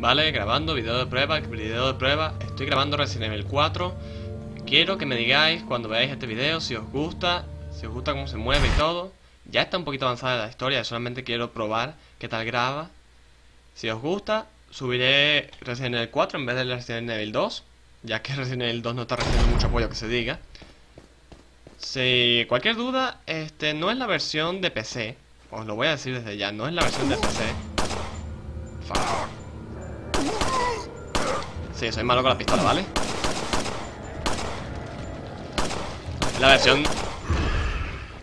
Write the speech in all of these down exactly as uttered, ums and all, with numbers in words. Vale, grabando, video de prueba, video de prueba. Estoy grabando Resident Evil cuatro. Quiero que me digáis cuando veáis este video si os gusta, si os gusta cómo se mueve y todo. Ya está un poquito avanzada la historia, solamente quiero probar qué tal graba. Si os gusta, subiré Resident Evil cuatro en vez de Resident Evil dos, ya que Resident Evil dos no está recibiendo mucho apoyo que se diga. Si cualquier duda, este no es la versión de P C, os lo voy a decir desde ya, no es la versión de P C. Fuck. Sí, soy malo con la pistola, ¿vale? La versión...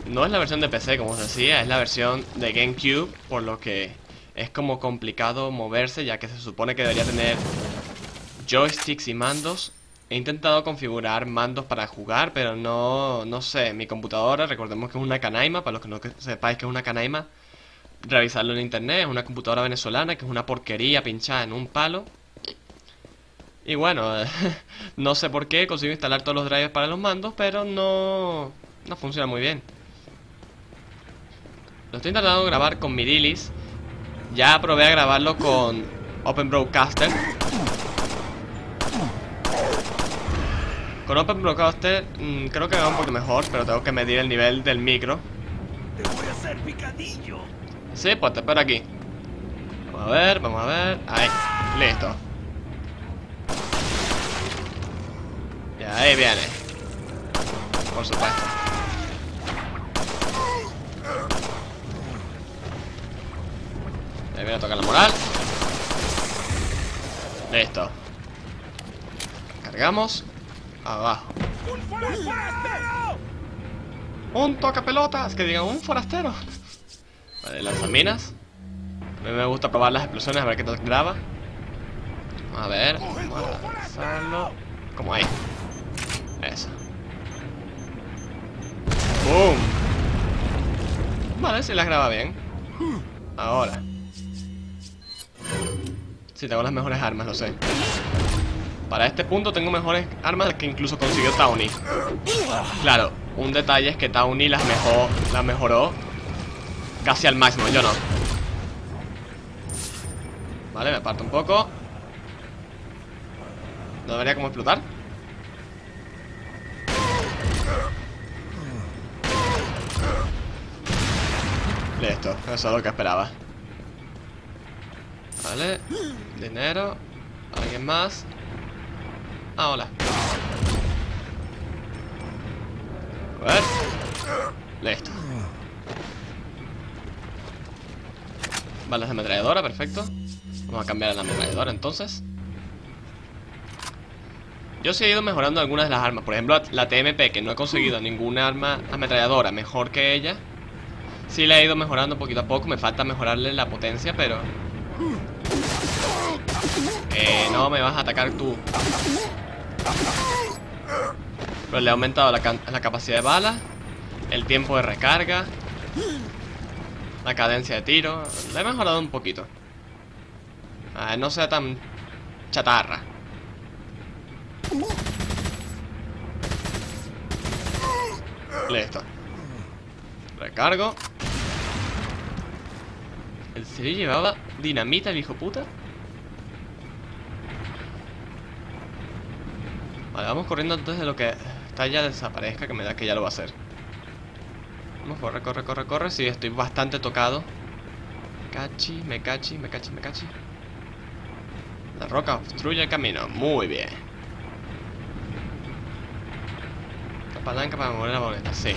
No es la versión de P C, como os decía, es la versión de GameCube, por lo que es como complicado moverse, ya que se supone que debería tener joysticks y mandos. He intentado configurar mandos para jugar, pero no, no sé, mi computadora, recordemos que es una canaima, para los que no sepáis que es una canaima, revisarlo en internet, es una computadora venezolana, que es una porquería pinchada en un palo. Y bueno, no sé por qué consigo instalar todos los drivers para los mandos, pero no, no funciona muy bien. Lo estoy intentando grabar con Mirillis. Ya probé a grabarlo con Open Broadcaster. Con Open Broadcaster mmm, creo que va un poco mejor, pero tengo que medir el nivel del micro. Te voy a hacer picadillo. Sí, pues te espero aquí. Vamos a ver, vamos a ver. Ahí, listo. Y ahí viene. Por supuesto. Ahí viene a tocar la moral. Listo. Cargamos. Abajo. ¡Un forastero! ¡Un tocapelotas! Que digan un forastero. Vale, lanzaminas. A mí me gusta probar las explosiones a ver qué tal graba. Vamos a ver. Vamos a lanzarlo. Como ahí. Eso. ¡Boom! Vale, si las graba bien. Ahora. Sí, tengo las mejores armas, lo sé. Para este punto tengo mejores armas que incluso consiguió Tawny. Claro, un detalle es que Tawny las mejor, las mejoró casi al máximo, yo no. Vale, me aparto un poco. ¿No debería como explotar? Listo, eso es lo que esperaba. Vale, dinero. ¿Alguien más? Ah, hola. A ver. Listo. Balas de ametralladora, perfecto. Vamos a cambiar a la ametralladora entonces. Yo sí he ido mejorando algunas de las armas. Por ejemplo, la T M P, que no he conseguido ninguna arma ametralladora mejor que ella. Sí la he ido mejorando poquito a poco. Me falta mejorarle la potencia, pero... Eh, no me vas a atacar tú. Pero le he aumentado la, la capacidad de bala, el tiempo de recarga, la cadencia de tiro. Le he mejorado un poquito. Ah, no sea tan chatarra. Listo. Recargo. ¿En serio llevaba dinamita el hijo puta? Vale, vamos corriendo antes de lo que esta ya desaparezca, que me da que ya lo va a hacer. Vamos, corre, corre, corre, corre. Sí, estoy bastante tocado. Cachi, me cachi, me cachi, me cachi. La roca obstruye el camino. Muy bien. La palanca para mover la boleta, sí.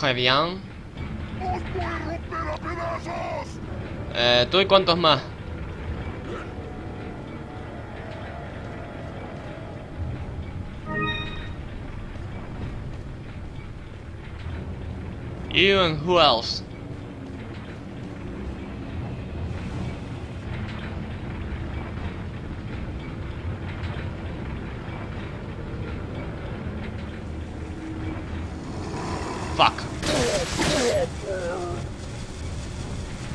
Très bien. ¡Os voy a romper a pedazos! Eh, ¿tú y cuántos más? You and who else? Fuck.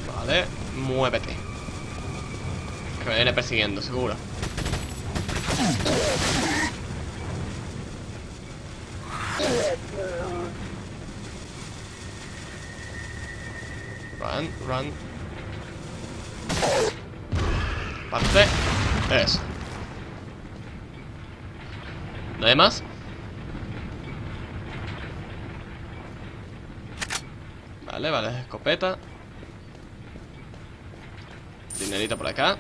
Vale, muévete. Que me viene persiguiendo, seguro. Run, run. Parte. Eso. ¿Nada más? Vale, vale, escopeta. Dinerito por acá.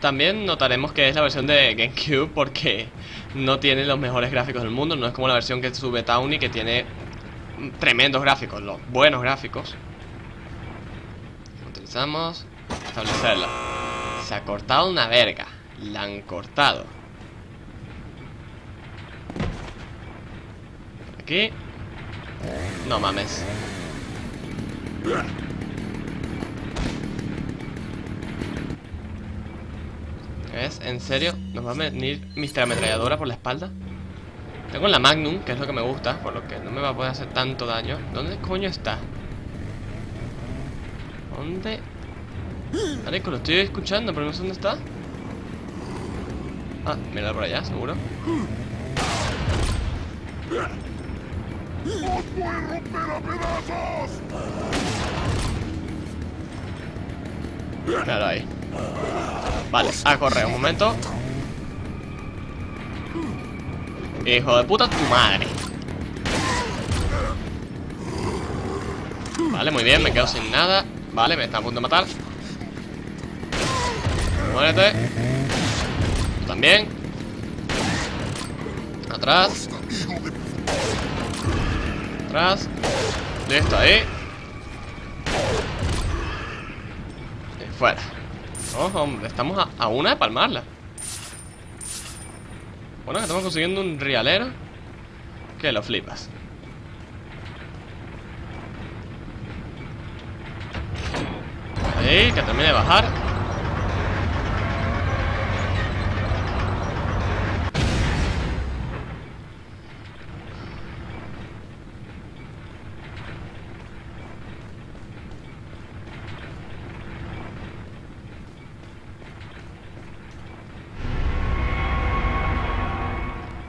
También notaremos que es la versión de GameCube porque no tiene los mejores gráficos del mundo. No es como la versión que sube Tawny, que tiene tremendos gráficos, los buenos gráficos. Utilizamos establecerla. Se ha cortado una verga. La han cortado. Por aquí. No mames. ¿Es? ¿En serio? ¿Nos va a venir mister Ametralladora por la espalda? Tengo la Magnum, que es lo que me gusta, por lo que no me va a poder hacer tanto daño. ¿Dónde coño está? ¿Dónde? Marico, lo estoy escuchando, pero no sé dónde está. Ah, mira por allá, seguro. ¡Os voy a romper a pedazos! Claro, ahí. Vale, a correr, un momento. Hijo de puta, tu madre. Vale, muy bien, me quedo sin nada. Vale, me está a punto de matar. Muérete. Tú también. Atrás. Atrás. Listo, ahí. Y fuera. Oh, hombre, estamos a, a una de palmarla. Bueno, estamos consiguiendo un rialero que lo flipas. Ahí, que termine de bajar.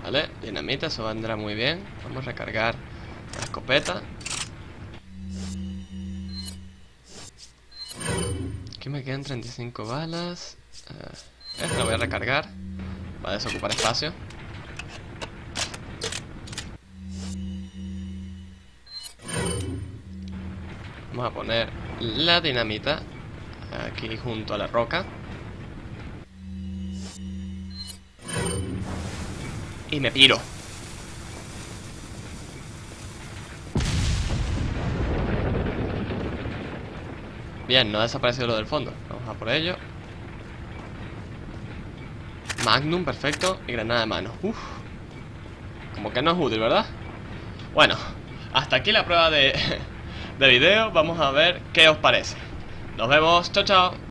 Vale, dinamita, eso vendrá muy bien. Vamos a recargar la escopeta. Aquí me quedan treinta y cinco balas. Uh, esta la voy a recargar. Va a desocupar espacio. Vamos a poner la dinamita aquí junto a la roca. Y me piro. Bien, no ha desaparecido lo del fondo. Vamos a por ello. Magnum, perfecto. Y granada de mano. Uff. Como que no es útil, ¿verdad? Bueno, hasta aquí la prueba de, de video. Vamos a ver qué os parece. Nos vemos. Chao, chao.